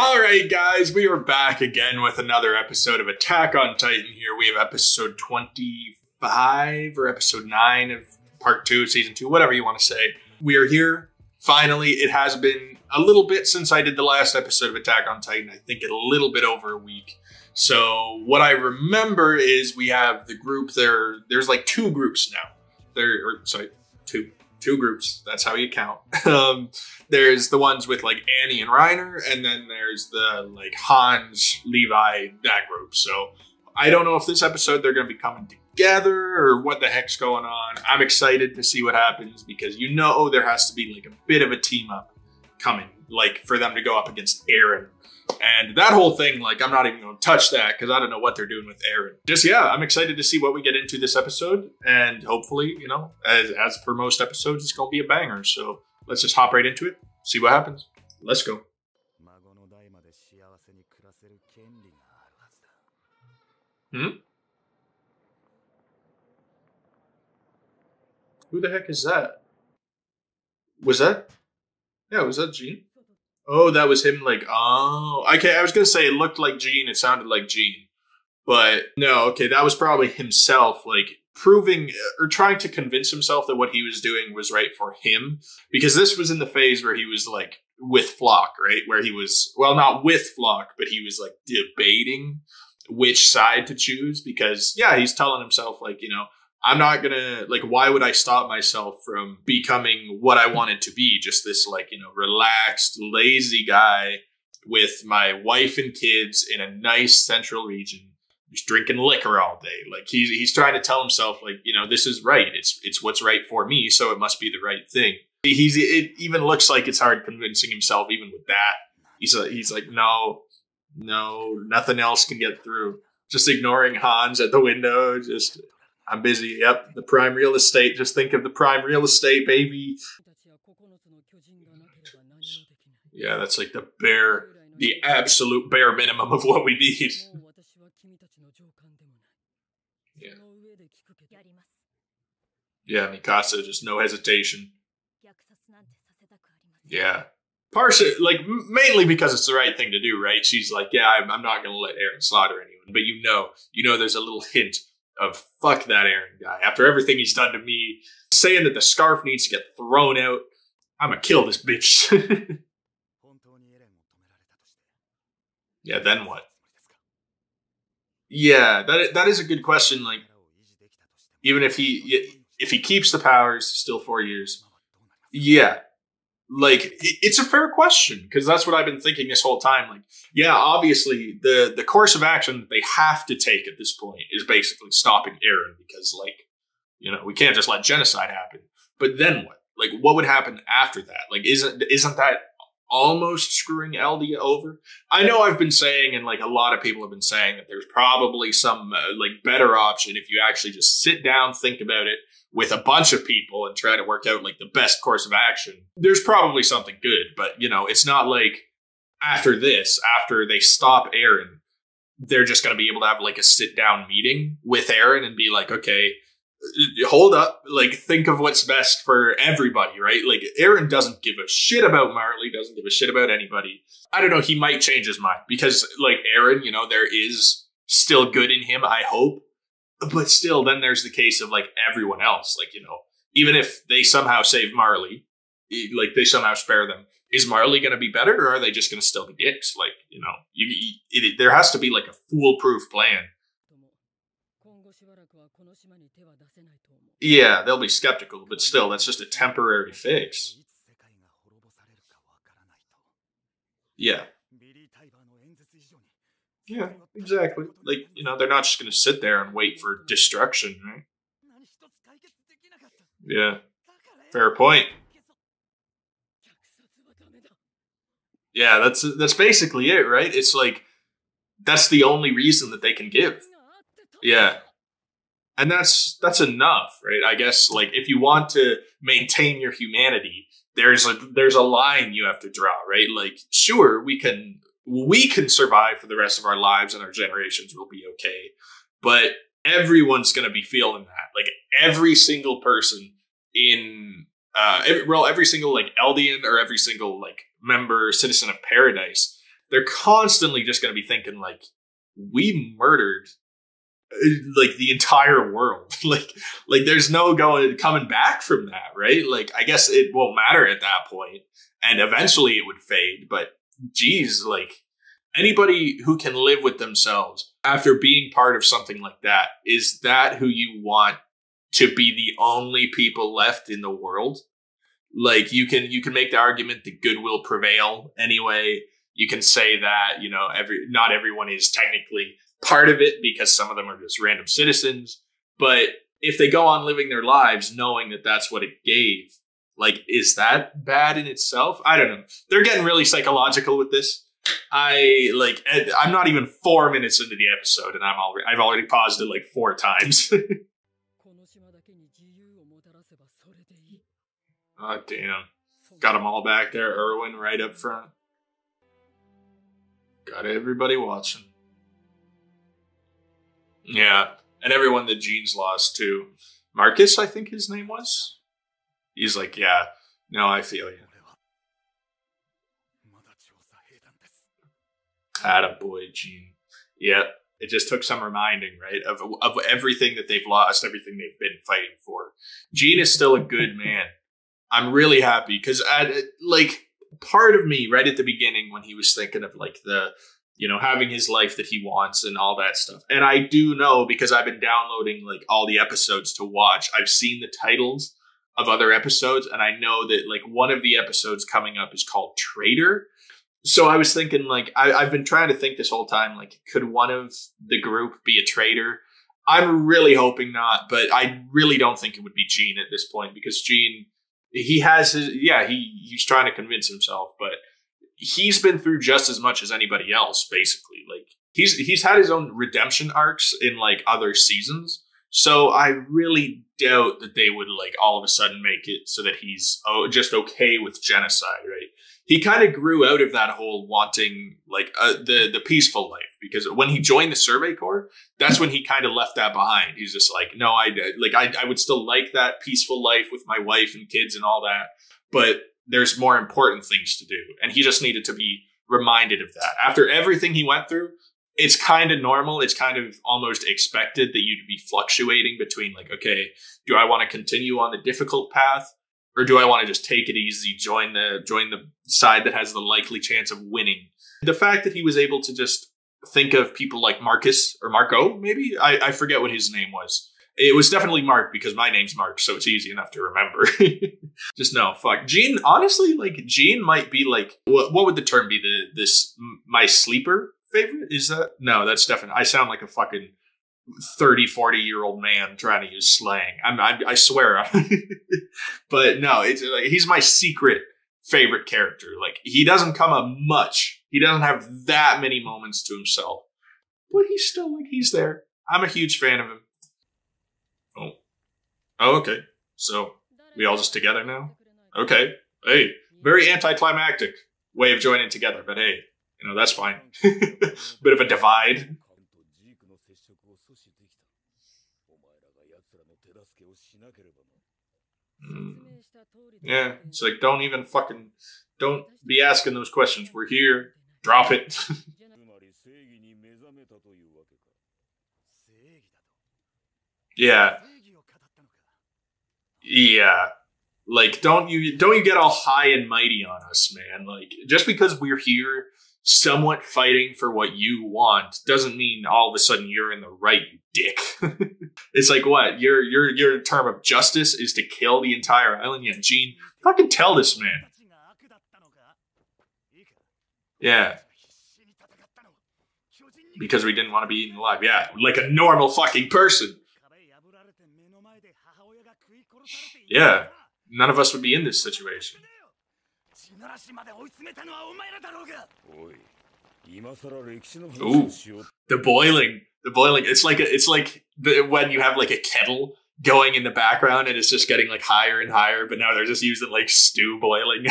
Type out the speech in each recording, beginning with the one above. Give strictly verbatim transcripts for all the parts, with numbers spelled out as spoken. All right, guys, we are back again with another episode of Attack on Titan here. We have episode twenty-five or episode nine of part two, season two, whatever you want to say. We are here. Finally, it has been a little bit since I did the last episode of Attack on Titan. I think a little bit over a week. So what I remember is we have the group there. There's like two groups now. There, or, sorry, two. Two groups, that's how you count. Um, there's the ones with like Annie and Reiner, and then there's the like Hans, Levi, that group. So I don't know if this episode they're gonna be coming together or what the heck's going on. I'm excited to see what happens because you know there has to be like a bit of a team up coming, like for them to go up against Eren. And that whole thing, like I'm not even gonna touch that because I don't know what they're doing with Eren. Just, yeah, I'm excited to see what we get into this episode. And hopefully, you know, as, as per most episodes, it's gonna be a banger. So let's just hop right into it, see what happens. Let's go. Hmm? Who the heck is that? Was that? Yeah, was that Jean? Oh, that was him, like, oh. Okay, I was going to say it looked like Jean, it sounded like Jean. But, no, okay, that was probably himself, like, proving, or trying to convince himself that what he was doing was right for him. Because this was in the phase where he was, like, with Floch, right? Where he was, well, not with Floch, but he was, like, debating which side to choose. Because, yeah, he's telling himself, like, you know, I'm not going to, like, why would I stop myself from becoming what I wanted to be? Just this, like, you know, relaxed, lazy guy with my wife and kids in a nice central region, just drinking liquor all day. Like, he's, he's trying to tell himself, like, you know, this is right. It's, it's what's right for me, so it must be the right thing. He's, it even looks like it's hard convincing himself even with that. He's, a, he's like, no, no, nothing else can get through. Just ignoring Hans at the window, just... I'm busy. Yep. The prime real estate. Just think of the prime real estate, baby. Yeah, that's like the bare, the absolute bare minimum of what we need. Yeah. Yeah, Mikasa, just no hesitation. Yeah. Partially, like, mainly because it's the right thing to do, right? She's like, yeah, I'm, I'm not going to let Eren slaughter anyone. But you know, you know there's a little hint of fuck that Eren guy. After everything he's done to me, saying that the scarf needs to get thrown out, I'm gonna kill this bitch. Yeah, then what? Yeah, that that is a good question. Like, even if he if he keeps the powers, still four years. Yeah, like it's a fair question because that's what I've been thinking this whole time. Like, yeah, obviously the, the course of action that they have to take at this point is basically stopping Eren because, like, you know, we can't just let genocide happen. But then what? Like, what would happen after that? Like, isn't isn't that almost screwing Eldia over? I know I've been saying, and like a lot of people have been saying, that there's probably some uh, like better option if you actually just sit down, think about it with a bunch of people and try to work out like the best course of action. There's probably something good, but you know, it's not like after this, after they stop Eren, they're just going to be able to have like a sit down meeting with Eren and be like, okay, hold up, like think of what's best for everybody, right? Like Eren doesn't give a shit about Marley, doesn't give a shit about anybody. I don't know, he might change his mind because like Eren, you know, there is still good in him, I hope. But still, then there's the case of like everyone else, like, you know, even if they somehow save Marley, like they somehow spare them, is Marley going to be better or are they just going to still be dicks? Like, you know, you, you, it, there has to be like a foolproof plan. Yeah, they'll be skeptical, but still, that's just a temporary fix. Yeah. Yeah, exactly. Like, you know, they're not just going to sit there and wait for destruction, right? Yeah, fair point. Yeah, that's that's basically it, right? It's like, that's the only reason that they can give. Yeah. And that's that's enough, right? I guess, like, if you want to maintain your humanity, there's a, there's a line you have to draw, right? Like, sure, we can... we can survive for the rest of our lives and our generations will be okay. But everyone's going to be feeling that. Like every single person in, uh, every, well, every single like Eldian or every single like member, citizen of Paradise they're constantly just going to be thinking, like, we murdered, like, the entire world. like, like there's no going coming back from that, right? Like, I guess it won't matter at that point, and eventually it would fade. But geez, like, anybody who can live with themselves after being part of something like that, is that who you want to be the only people left in the world? Like, you can you can make the argument that good will prevail anyway. You can say that, you know, every not everyone is technically part of it, because some of them are just random citizens. But if they go on living their lives knowing that that's what it gave, like, is that bad in itself? I don't know. They're getting really psychological with this. I like I'm not even four minutes into the episode, and I'm already I've already paused it like four times. Oh, damn. Got them all back there. Erwin right up front. Got everybody watching. Yeah. And everyone that Jean's lost, too. Marcus, I think his name was? He's like, yeah. No, I feel you. Attaboy, Jean. Yeah. It just took some reminding, right? Of, of everything that they've lost, everything they've been fighting for. Jean is still a good man. I'm really happy, because, like, part of me right at the beginning when he was thinking of, like, the, you know, having his life that he wants and all that stuff. And I do know, because I've been downloading, like, all the episodes to watch. I've seen the titles of other episodes, and I know that, like, one of the episodes coming up is called Traitor. So I was thinking, like, I, I've been trying to think this whole time, like, could one of the group be a traitor? I'm really hoping not, but I really don't think it would be Jean at this point, because Jean... He has his, yeah, he, he's trying to convince himself, but he's been through just as much as anybody else, basically. Like, he's, he's had his own redemption arcs in, like, other seasons. So I really doubt that they would, like, all of a sudden make it so that he's oh, just okay with genocide, right? He kind of grew out of that whole wanting, like, uh, the, the peaceful life, because when he joined the Survey Corps, that's when he kind of left that behind. He's just like, no, I, like, I, I would still like that peaceful life with my wife and kids and all that, but there's more important things to do. And he just needed to be reminded of that. After everything he went through, it's kind of normal. It's kind of almost expected that you'd be fluctuating between, like, okay, do I want to continue on the difficult path? Or do I want to just take it easy, join the join the side that has the likely chance of winning? The fact that he was able to just think of people like Marcus or Marco, maybe? I, I forget what his name was. It was definitely Mark, because my name's Mark, so it's easy enough to remember. Just no, fuck. Jean, honestly, like, Jean might be like, what, what would the term be? The this my sleeper favorite? Is that? No, that's definitely, I sound like a fucking thirty, forty-year-old man trying to use slang. I'm, I'm, I swear. But no, it's like, he's my secret favorite character. Like, he doesn't come up much. He doesn't have that many moments to himself. But he's still, like, he's there. I'm a huge fan of him. Oh. Oh, okay. So, we all just together now? Okay. Hey. Very anticlimactic way of joining together. But hey, you know, that's fine. Bit of a divide. Mm. Yeah, it's like, don't even fucking, don't be asking those questions. We're here. Drop it. Yeah. Yeah. Like, don't you, don't you get all high and mighty on us, man. Like, just because we're here somewhat fighting for what you want doesn't mean all of a sudden you're in the right, you dick. It's like, what? Your your your term of justice is to kill the entire island? Yeah, Jean, fucking tell this man. Yeah. Because we didn't want to be eaten alive. Yeah, like a normal fucking person. Yeah, none of us would be in this situation. Ooh, the boiling, the boiling. It's like a, it's like the, when you have like a kettle going in the background and it's just getting like higher and higher. But now they're just using like stew boiling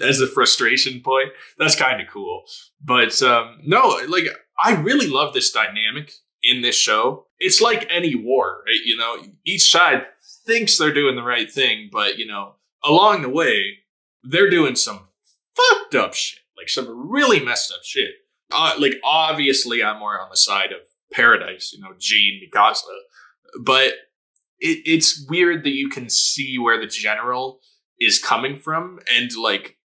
as a frustration point. That's kind of cool. But um, no, like, I really love this dynamic in this show. It's like any war, right? You know, each side thinks they're doing the right thing, but you know, along the way, they're doing some fucked up shit. like some really messed up shit. Uh, like, obviously, I'm more on the side of Paradise, you know, Jean, Mikasa. But it, it's weird that you can see where the general is coming from and, like,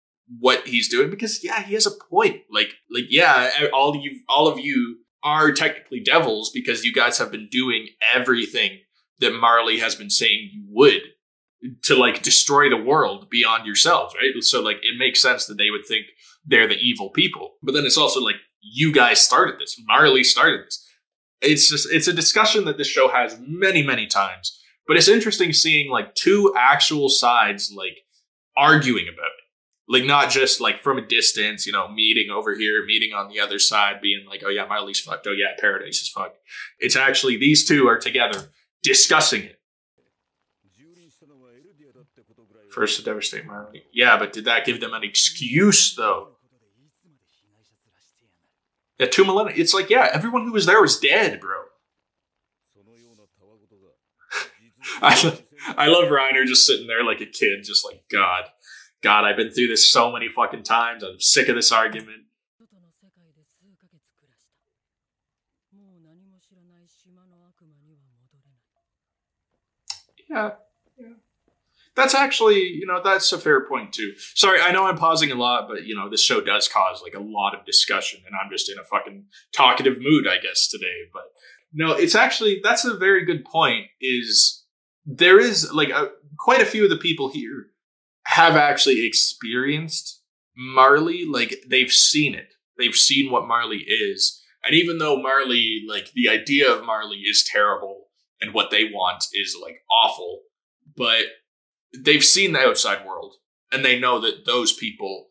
what he's doing. Because, yeah, he has a point. Like, like yeah, all of you, all of you are technically devils because you guys have been doing everything that Marley has been saying you would to, like, destroy the world beyond yourselves, right? So, like, it makes sense that they would think they're the evil people. But then it's also, like, you guys started this. Marley started this. It's just, it's a discussion that this show has many, many times. But it's interesting seeing, like, two actual sides, like, arguing about it. Like, not just, like, from a distance, you know, meeting over here, meeting on the other side, being like, oh, yeah, Marley's fucked. Oh, yeah, Paradise is fucked. It's actually these two are together discussing it. First to devastate Marley. Yeah, but did that give them an excuse, though? Yeah, two millennia. It's like, yeah, everyone who was there was dead, bro. I, lo I love Reiner just sitting there like a kid, just like, God. God, I've been through this so many fucking times. I'm sick of this argument. Yeah, yeah. That's actually, you know, that's a fair point, too. Sorry, I know I'm pausing a lot, but, you know, this show does cause, like, a lot of discussion, and I'm just in a fucking talkative mood, I guess, today. But, no, it's actually, that's a very good point, is there is, like, a, quite a few of the people here have actually experienced Marley. Like, they've seen it. They've seen what Marley is. And even though Marley, like, the idea of Marley is terrible, and what they want is, like, awful, but they've seen the outside world, and they know that those people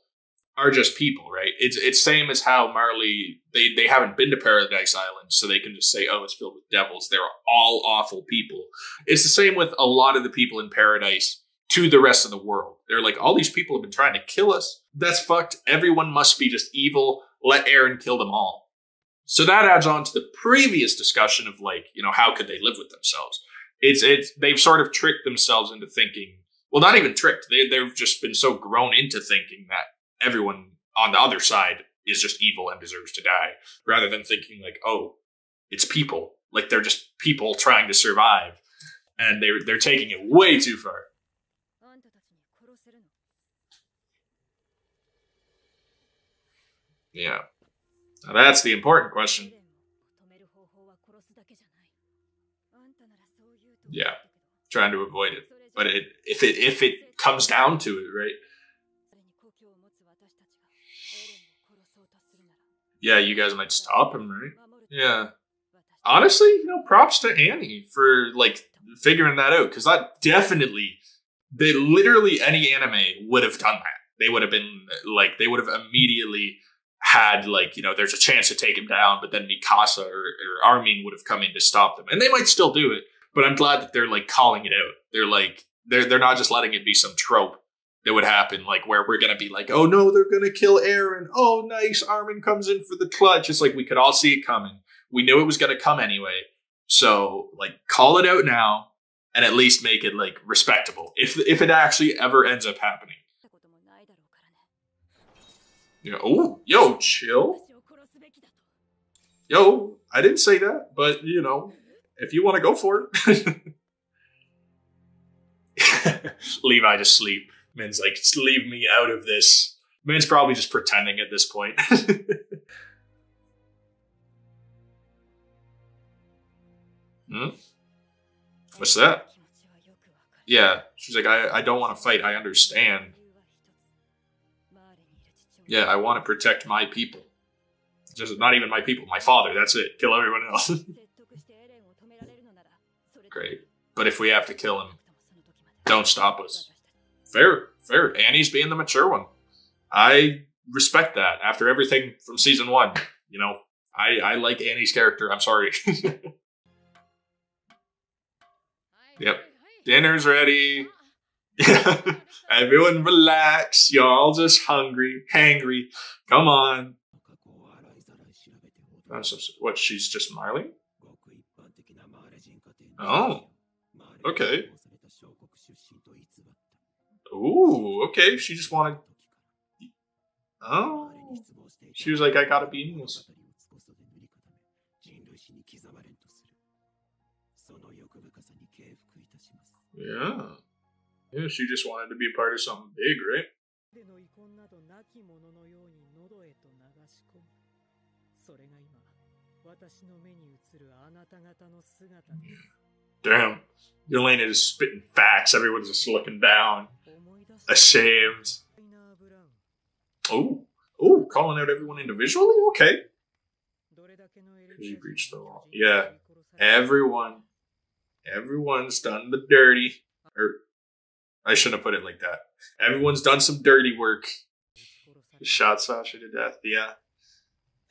are just people, right? It's it's same as how Marley, they, they haven't been to Paradise Island, so they can just say, oh, it's filled with devils. They're all awful people. It's the same with a lot of the people in Paradise to the rest of the world. They're like, all these people have been trying to kill us. That's fucked. Everyone must be just evil. Let Eren kill them all. So that adds on to the previous discussion of, like, you know, how could they live with themselves? It's, it's, they've sort of tricked themselves into thinking, well, not even tricked. They, they've just been so grown into thinking that everyone on the other side is just evil and deserves to die, rather than thinking like, oh, it's people. Like, they're just people trying to survive. And they're, they're taking it way too far. Yeah. Now that's the important question. Yeah. Trying to avoid it. But it, if it if it comes down to it, right? Yeah, you guys might stop him, right? Yeah. Honestly, you know, props to Annie for, like, figuring that out. Because that definitely, they literally, any anime would have done that. They would have been, like, they would have immediately had, like, you know, there's a chance to take him down, but then Mikasa or, or Armin would have come in to stop them. And they might still do it, but I'm glad that they're, like, calling it out. They're, like, they're, they're not just letting it be some trope that would happen, like, where we're going to be like, oh, no, they're going to kill Eren. Oh, nice, Armin comes in for the clutch. It's like, we could all see it coming. We knew it was going to come anyway. So, like, call it out now and at least make it, like, respectable, if, if it actually ever ends up happening. Yeah. Oh, yo, chill. Yo, I didn't say that, but, you know, if you want to go for it. Levi just sleep. Man's like, just leave me out of this. Man's probably just pretending at this point. Hmm? What's that? Yeah. She's like, I, I don't want to fight. I understand. Yeah, I want to protect my people. Just not even my people, my father, that's it. Kill everyone else. Great. But if we have to kill him, don't stop us. Fair, fair. Annie's being the mature one. I respect that. After everything from season one, you know, I, I like Annie's character. I'm sorry. Yep. Dinner's ready. Everyone relax. Y'all just hungry, hangry. Come on. What, she's just Marley? Oh. Okay. Ooh, okay. She just wanted... Oh. She was like, I gotta be English. Yeah. Yeah, she just wanted to be part of something big, right? Damn. Yelena is spitting facts. Everyone's just looking down. Ashamed. Oh. Oh, calling out everyone individually? Okay. Because you breached the law. Yeah. Everyone. Everyone's done the dirty. Or, I shouldn't have put it like that. Everyone's done some dirty work. Shot Sasha to death. Yeah.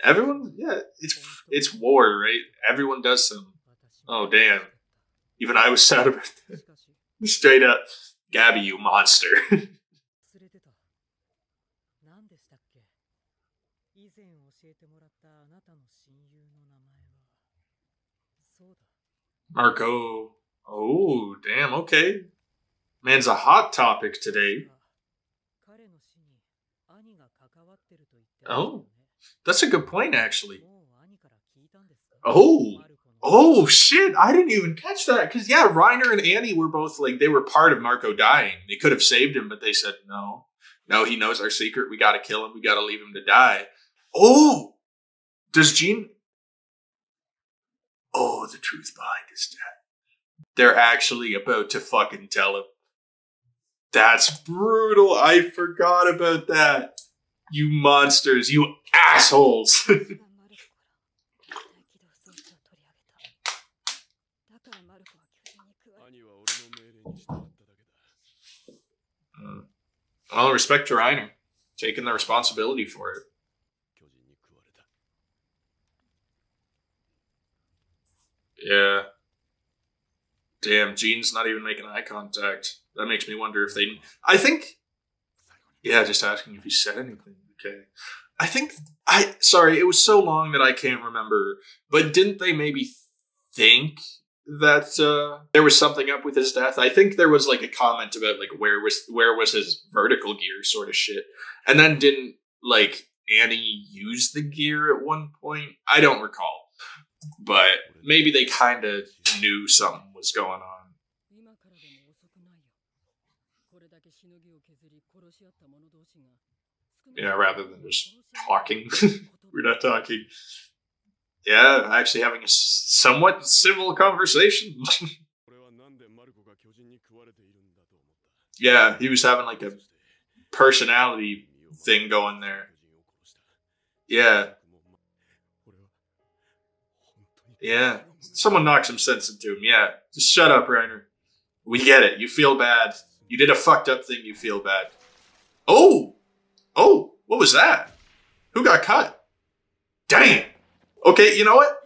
Everyone, yeah. It's, it's war, right? Everyone does some. Oh, damn. Even I was sad about that. Straight up. Gabby, you monster. Marco. Oh, damn. Okay. Man's a hot topic today. Oh, that's a good point, actually. Oh, oh, shit. I didn't even catch that. Because, yeah, Reiner and Annie were both like, they were part of Marco dying. They could have saved him, but they said, no. No, he knows our secret. We got to kill him. We got to leave him to die. Oh, does Jean... Oh, the truth behind his death. They're actually about to fucking tell him. That's brutal. I forgot about that. You monsters. You assholes. mm. Well, respect to Reiner. Taking the responsibility for it. Yeah. Damn, Jean's not even making eye contact. That makes me wonder if they... I think... Yeah, just asking if he said anything. Okay. I think... I Sorry, it was so long that I can't remember. But didn't they maybe think that uh, there was something up with his death? I think there was like a comment about like where was where was his vertical gear sort of shit. And then didn't like Annie use the gear at one point? I don't recall. But maybe they kind of knew something was going on. Yeah, rather than just talking. We're not talking. Yeah, actually having a somewhat civil conversation. Yeah, he was having like a personality thing going there. Yeah. Yeah, someone knocked some sense into him. Yeah, just shut up, Reiner. We get it. You feel bad. You did a fucked up thing. You feel bad. Oh, oh, what was that? Who got cut? Damn. Okay, you know what?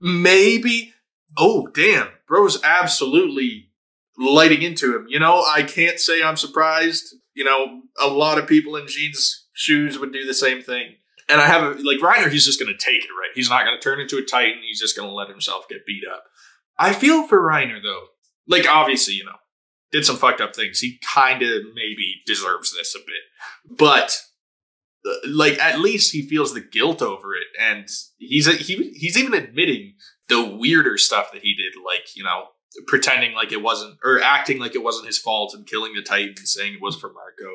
Maybe. Oh, damn. Bro's absolutely lighting into him. You know, I can't say I'm surprised. You know, a lot of people in Jean's shoes would do the same thing. And I have, a, like, Reiner, he's just going to take it, right? He's not going to turn into a Titan. He's just going to let himself get beat up. I feel for Reiner, though. Like, obviously, you know, did some fucked up things. He kind of maybe deserves this a bit. But, like, at least he feels the guilt over it. And he's a, he he's even admitting the weirder stuff that he did, like, you know, pretending like it wasn't, or acting like it wasn't his fault and killing the Titan and saying it was for Marco.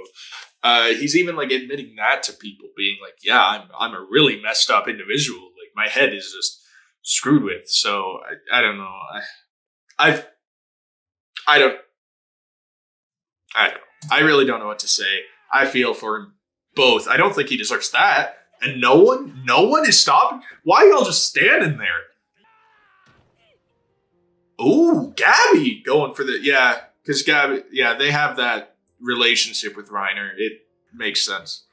Uh, he's even like admitting that to people, being like, yeah, I'm, I'm a really messed up individual. Like my head is just screwed with. So I, I don't know. I, I've, I don't, I don't, I really don't know what to say. I feel for him both. I don't think he deserves that. And no one, no one is stopping. Why y'all just standing there? Oh, Gabby going for the, yeah, because Gabby, yeah, they have that relationship with Reiner. It makes sense.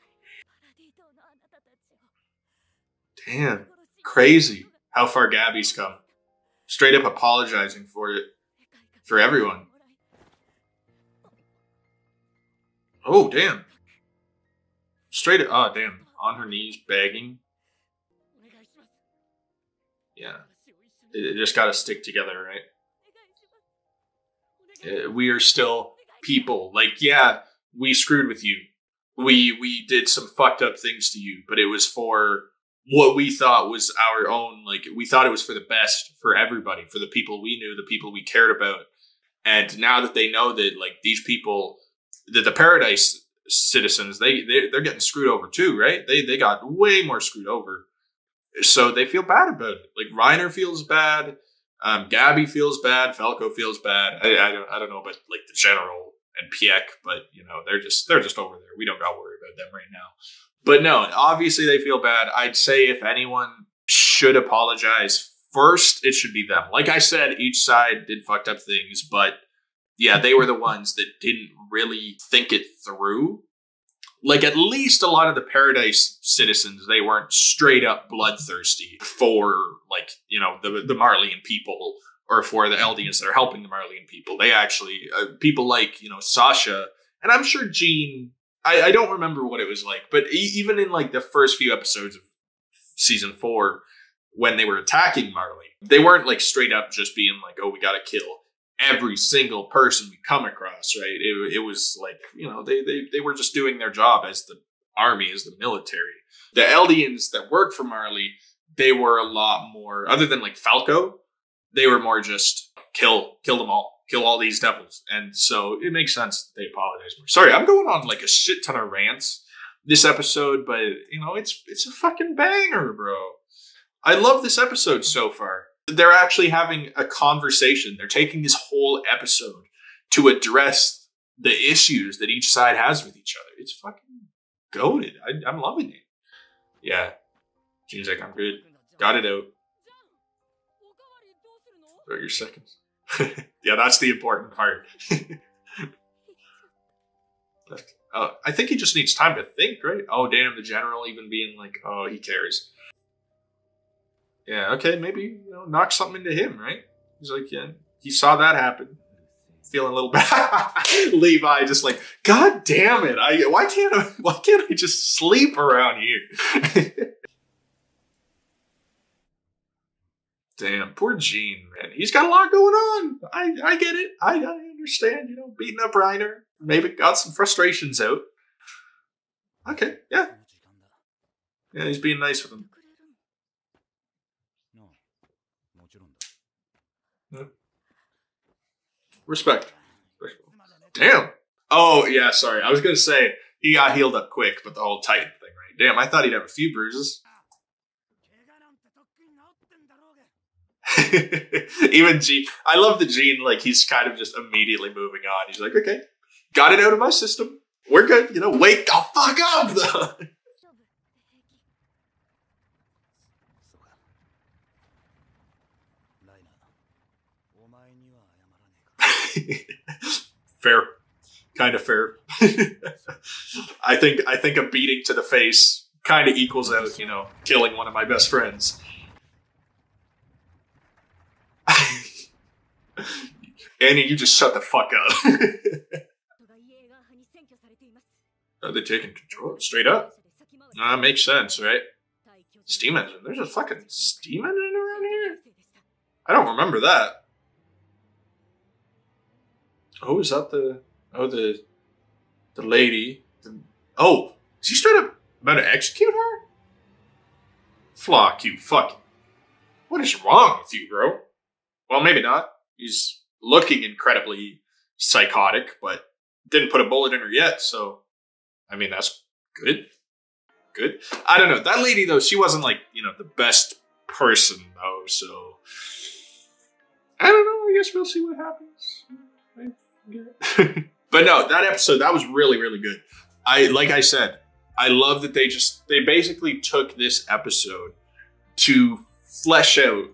Damn, crazy how far Gabby's come. Straight up apologizing for it, for everyone. Oh, damn. Straight up, oh, damn, on her knees, begging. Yeah, it just got to stick together, right? We are still people. Like, yeah, we screwed with you. we we did some fucked up things to you, but it was for what we thought was our own, like, we thought it was for the best for everybody, for the people we knew, the people we cared about. And now that they know that, like, these people, that the Paradise citizens, they, they, they're getting screwed over too, right? They, they got way more screwed over. So they feel bad about it. Like, Reiner feels bad. Um, Gabby feels bad. Falco feels bad. I, I, don't, I don't know about, like, the general and Pieck, but, you know, they're just, they're just over there. We don't got to worry about them right now. But no, obviously they feel bad. I'd say if anyone should apologize first, it should be them. Like I said, each side did fucked up things, but yeah, they were the ones that didn't really think it through. Like, at least a lot of the Paradise citizens, they weren't straight up bloodthirsty for, like, you know, the, the Marleyan people or for the Eldians that are helping the Marleyan people. They actually, uh, people like, you know, Sasha, and I'm sure Jean, I, I don't remember what it was like, but e even in, like, the first few episodes of season four, when they were attacking Marley, they weren't, like, straight up just being like, oh, we gotta kill every single person we come across, right? It, it was like, you know, they, they, they were just doing their job as the army, as the military. The Eldians that work for Marley, they were a lot more, other than, like, Falco, they were more just kill, kill them all. Kill all these devils. And so it makes sense that they apologize more. Sorry, I'm going on, like, a shit ton of rants this episode, but, you know, it's it's a fucking banger, bro. I love this episode so far. They're actually having a conversation. They're taking this whole episode to address the issues that each side has with each other. It's fucking goated. I, I'm loving it. Yeah. Jean's like, I'm good. Got it out. Throw your seconds. Yeah, that's the important part. Oh, I think he just needs time to think, right? Oh, damn, the general even being like, oh, he cares. Yeah, okay, maybe, you know, knock something into him, right? He's like, yeah, he saw that happen. Feeling a little bad. Levi just like, God damn it, I why can't I why can't I just sleep around here? Damn, poor Jean, man. He's got a lot going on. I, I get it. I, I understand, you know, beating up Reiner. Maybe got some frustrations out. Okay, yeah. Yeah, he's being nice with him. Yeah. Respect. Damn. Oh, yeah, sorry. I was going to say, he got healed up quick, but the whole Titan thing, right? Damn, I thought he'd have a few bruises. Even Jean, I love the Jean, like, he's kind of just immediately moving on. He's like, okay, got it out of my system. We're good, you know, wake the fuck up though. Fair. Kind of fair. I think I think a beating to the face kind of equals out, you know, killing one of my best friends. Annie, you just shut the fuck up. Are they taking control? Straight up. That uh, makes sense, right? Steam engine. There's a fucking steam engine around here? I don't remember that. Oh, is that the... Oh, the... The lady. The, oh, is he straight up about to execute her? Floch, you fucking... What is wrong with you, bro? Well, maybe not. He's looking incredibly psychotic, but didn't put a bullet in her yet. So, I mean, that's good. Good. I don't know. That lady, though, she wasn't, like, you know, the best person, though. So, I don't know. I guess we'll see what happens. But no, that episode, that was really, really good. I, like I said, I love that they just, they basically took this episode to flesh out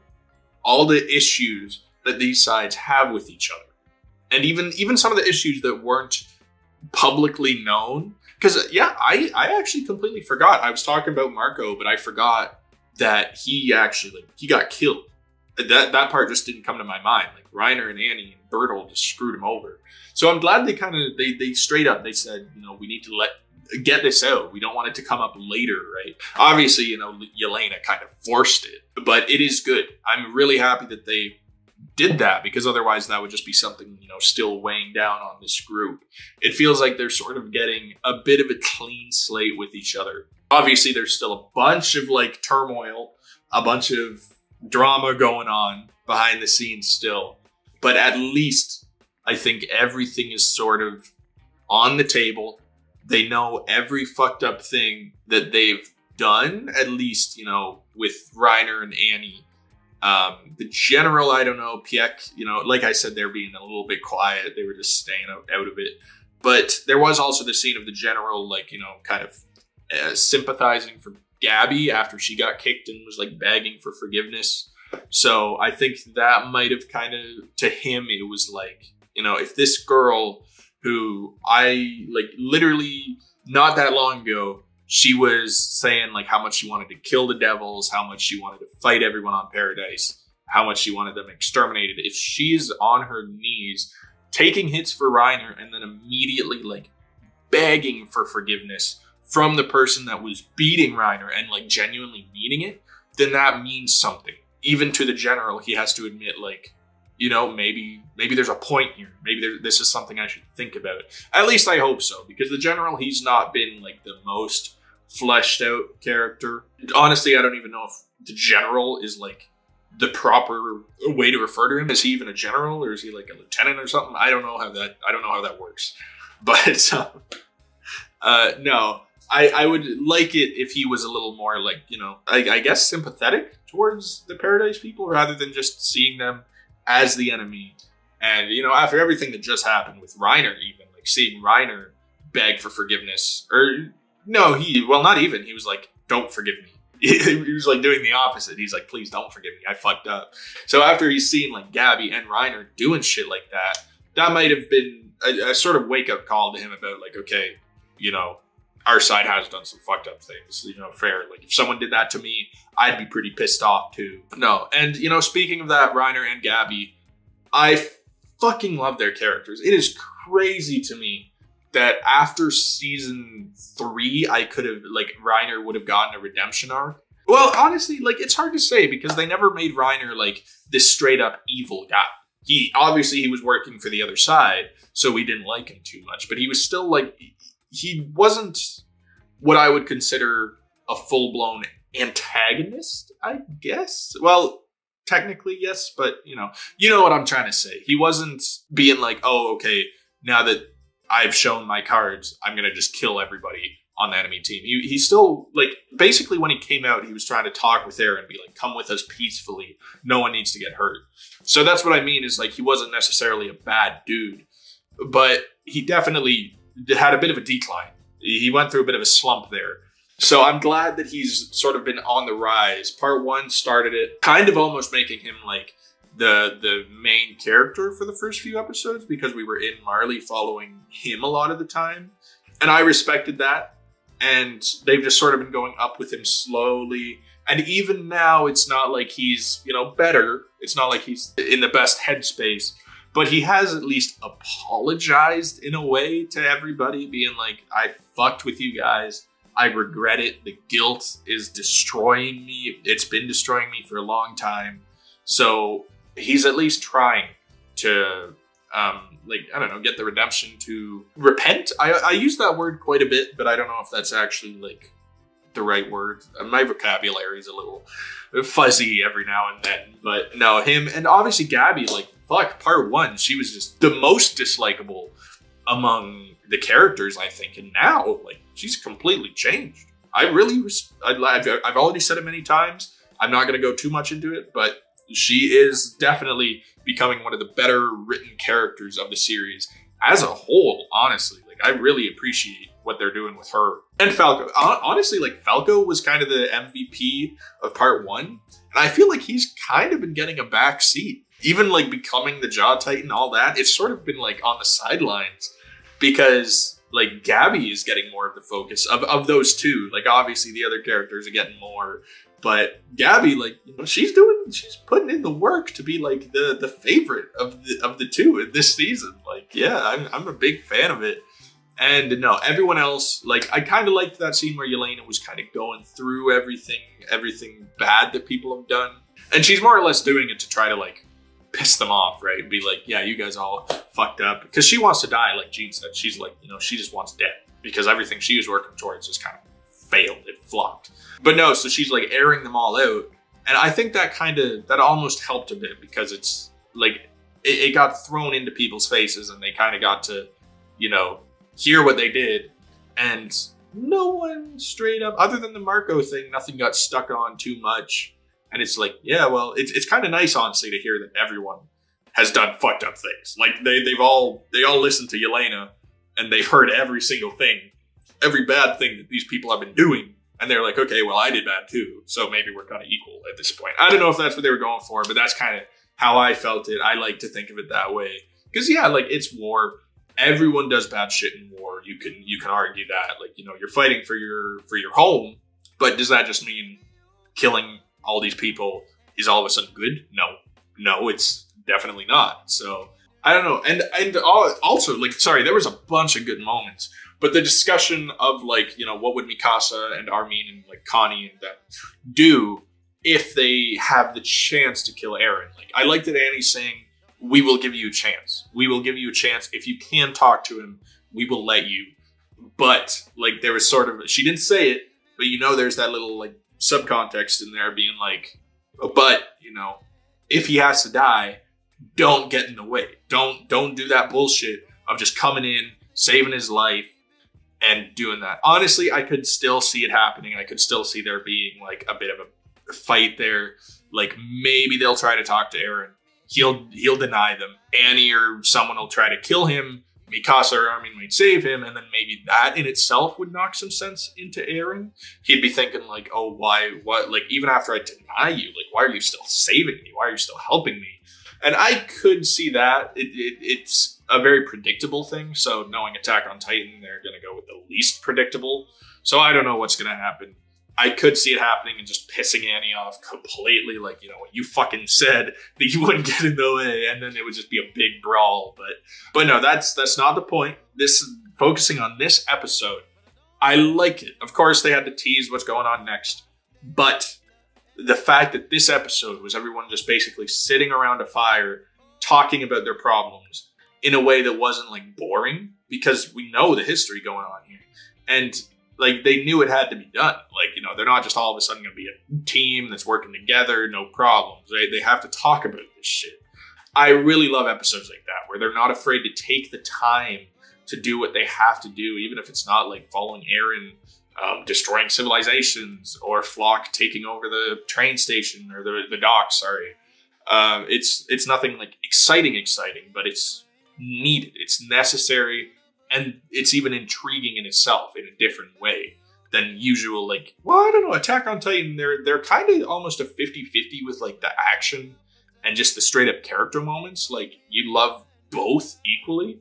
all the issues that these sides have with each other. And even even some of the issues that weren't publicly known. Because, yeah, I, I actually completely forgot. I was talking about Marco, but I forgot that he actually, like, he got killed. That, that part just didn't come to my mind. Like, Reiner and Annie and Bertolt just screwed him over. So I'm glad they kind of, they, they straight up, they said, you know, we need to let, get this out. We don't want it to come up later, right? Obviously, you know, Yelena kind of forced it. But it is good. I'm really happy that they did that, because otherwise that would just be something, you know, still weighing down on this group. It feels like they're sort of getting a bit of a clean slate with each other. Obviously, there's still a bunch of like turmoil, a bunch of drama going on behind the scenes still, but at least I think everything is sort of on the table. They know every fucked up thing that they've done, at least, you know, with Reiner and Annie. Um, the general, I don't know, Pieck, you know, like I said, they're being a little bit quiet. They were just staying out, out of it. But there was also the scene of the general, like, you know, kind of uh, sympathizing for Gabby after she got kicked and was like begging for forgiveness. So I think that might have kind of, to him, it was like, you know, if this girl who I like literally not that long ago, she was saying like how much she wanted to kill the devils, how much she wanted to fight everyone on Paradise, how much she wanted them exterminated. If she's on her knees, taking hits for Reiner and then immediately like begging for forgiveness from the person that was beating Reiner and like genuinely needing it, then that means something. Even to the general, he has to admit like, you know, maybe maybe there's a point here. Maybe there, this is something I should think about. At least I hope so, because the general, he's not been like the most fleshed out character. Honestly, I don't even know if the general is like the proper way to refer to him. Is he even a general, or is he like a lieutenant or something? I don't know how that I don't know how that works. But um, uh, no, I, I would like it if he was a little more like, you know, I, I guess sympathetic towards the Paradise people rather than just seeing them as the enemy. And, you know, after everything that just happened with Reiner, even like seeing Reiner beg for forgiveness, or no, he, well, not even, he was like, don't forgive me. He was like doing the opposite. He's like, please don't forgive me. I fucked up. So after he's seen like Gabby and Reiner doing shit like that, that might have been a, a sort of wake up call to him about like, okay, you know, our side has done some fucked up things, you know, fair. Like if someone did that to me, I'd be pretty pissed off too. No. And, you know, speaking of that, Reiner and Gabby, I fucking love their characters. It is crazy to me that after season three, I could have like Reiner would have gotten a redemption arc. Well, honestly, like it's hard to say because they never made Reiner like this straight up evil guy. He obviously he was working for the other side, so we didn't like him too much, but he was still like, he wasn't what I would consider a full-blown antagonist, I guess. Well, technically, yes, but, you know, you know what I'm trying to say. He wasn't being like, oh, okay, now that I've shown my cards, I'm going to just kill everybody on the enemy team. He, he still, like, basically when he came out, he was trying to talk with Eren and be like, come with us peacefully. No one needs to get hurt. So that's what I mean is, like, he wasn't necessarily a bad dude, but he definitely had a bit of a decline. He went through a bit of a slump there. So I'm glad that he's sort of been on the rise. Part one started it, kind of almost making him like the the main character for the first few episodes because we were in Marley following him a lot of the time. And I respected that. And they've just sort of been going up with him slowly. And even now, it's not like he's, you know, better. It's not like he's in the best headspace. But he has at least apologized in a way to everybody, being like, I fucked with you guys. I regret it. The guilt is destroying me. It's been destroying me for a long time. So he's at least trying to, um, like, I don't know, get the redemption to repent. I, I use that word quite a bit, but I don't know if that's actually, like, the right word. My vocabulary is a little fuzzy every now and then. But no, him and obviously Gabby, like, fuck, part one, she was just the most dislikable among the characters, I think. And now, like, she's completely changed. I really, I've, I've already said it many times. I'm not going to go too much into it, but she is definitely becoming one of the better written characters of the series as a whole, honestly. Like, I really appreciate what they're doing with her. And Falco. Honestly, like, Falco was kind of the M V P of part one. And I feel like he's kind of been getting a backseat. Even like becoming the Jaw Titan, all that, it's sort of been like on the sidelines because like Gabby is getting more of the focus of, of those two. Like obviously the other characters are getting more, but Gabby, like, you know, she's doing, she's putting in the work to be like the, the favorite of the, of the two in this season. Like, yeah, I'm, I'm a big fan of it. And no, everyone else, like, I kind of liked that scene where Yelena was kind of going through everything, everything bad that people have done. And she's more or less doing it to try to like, piss them off, right? Be like, yeah, you guys all fucked up. Because she wants to die, like Jean said. She's like, you know, she just wants death. Because everything she was working towards just kind of failed. It flopped. But no, so she's like airing them all out. And I think that kind of, that almost helped a bit. Because it's like, it, it got thrown into people's faces. And they kind of got to, you know, hear what they did. And no one straight up, other than the Marco thing, nothing got stuck on too much. And it's like, yeah, well, it's, it's kind of nice, honestly, to hear that everyone has done fucked up things. Like, they, they've all, they all listened to Yelena, and they've heard every single thing, every bad thing that these people have been doing. And they're like, okay, well, I did bad too, so maybe we're kind of equal at this point. I don't know if that's what they were going for, but that's kind of how I felt it. I like to think of it that way. Because, yeah, like, it's war. Everyone does bad shit in war. You can, you can argue that. Like, you know, you're fighting for your, for your home, but does that just mean killing all these people is all of a sudden good? No, no, it's definitely not. So I don't know. And, and also, like, sorry, there was a bunch of good moments, but the discussion of, like, you know, what would Mikasa and Armin and like Connie and that do if they have the chance to kill Eren? Like, I like that Annie's saying, we will give you a chance. We will give you a chance. If you can talk to him, we will let you. But like, there was sort of, she didn't say it, but you know, there's that little like subcontext in there being like, but you know, if he has to die, don't get in the way. Don't, don't do that bullshit of just coming in, saving his life and doing that. Honestly, I could still see it happening. I could still see there being like a bit of a fight there. Like, maybe they'll try to talk to Eren. He'll, he'll deny them. Annie or someone will try to kill him. Mikasa or Armin might save him, and then maybe that in itself would knock some sense into Eren. He'd be thinking like, oh, why, what, like, even after I deny you, like, why are you still saving me? Why are you still helping me? And I could see that. It, it, it's a very predictable thing. So knowing Attack on Titan, they're going to go with the least predictable. So I don't know what's going to happen. I could see it happening and just pissing Annie off completely. Like, you know, what you fucking said that you wouldn't get in the way. And then it would just be a big brawl. But, but no, that's, that's not the point. This, focusing on this episode, I like it. Of course, they had to tease what's going on next. But the fact that this episode was everyone just basically sitting around a fire, talking about their problems in a way that wasn't like boring, because we know the history going on here. And like, they knew it had to be done. Like, you know, they're not just all of a sudden going to be a team that's working together, no problems, right? They have to talk about this shit. I really love episodes like that, where they're not afraid to take the time to do what they have to do, even if it's not like following Eren, um, destroying civilizations, or Floch taking over the train station, or the, the dock, sorry. Uh, it's, it's nothing like exciting, exciting, but it's needed. It's necessary. And it's even intriguing in itself in a different way than usual. Like, well, I don't know, Attack on Titan, they're, they're kind of almost a fifty fifty with like the action and just the straight up character moments. Like, you love both equally.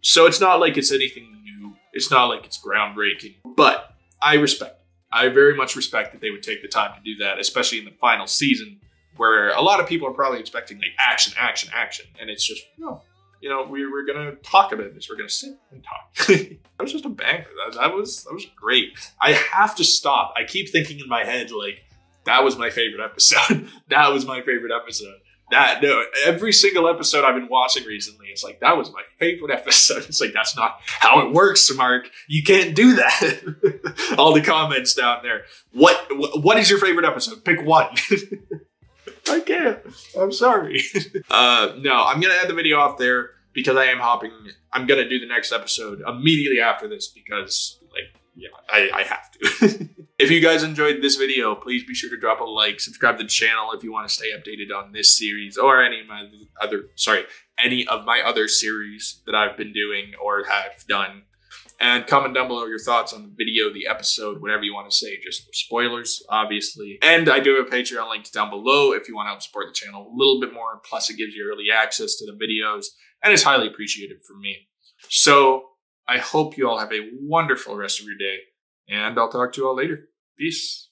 So it's not like it's anything new. It's not like it's groundbreaking, but I respect it. I very much respect that they would take the time to do that, especially in the final season where a lot of people are probably expecting like action, action, action. And it's just, no. You know, we were going to talk about this. We're going to sit and talk. That was just a banger. That, that was that was great. I have to stop. I keep thinking in my head, like, that was my favorite episode. That was my favorite episode. That, no, every single episode I've been watching recently, it's like, that was my favorite episode. It's like, that's not how it works, Mark. You can't do that. All the comments down there. What, what is your favorite episode? Pick one. I can't. I'm sorry. uh, no, I'm going to end the video off there because I am hopping. I'm going to do the next episode immediately after this because, like, yeah, I, I have to. If you guys enjoyed this video, please be sure to drop a like, subscribe to the channel if you want to stay updated on this series or any of my other, sorry, any of my other series that I've been doing or have done. And comment down below your thoughts on the video, the episode, whatever you want to say. Just spoilers, obviously. And I do have a Patreon link down below if you want to help support the channel a little bit more. Plus, it gives you early access to the videos, and it's highly appreciated from me. So I hope you all have a wonderful rest of your day, and I'll talk to you all later. Peace.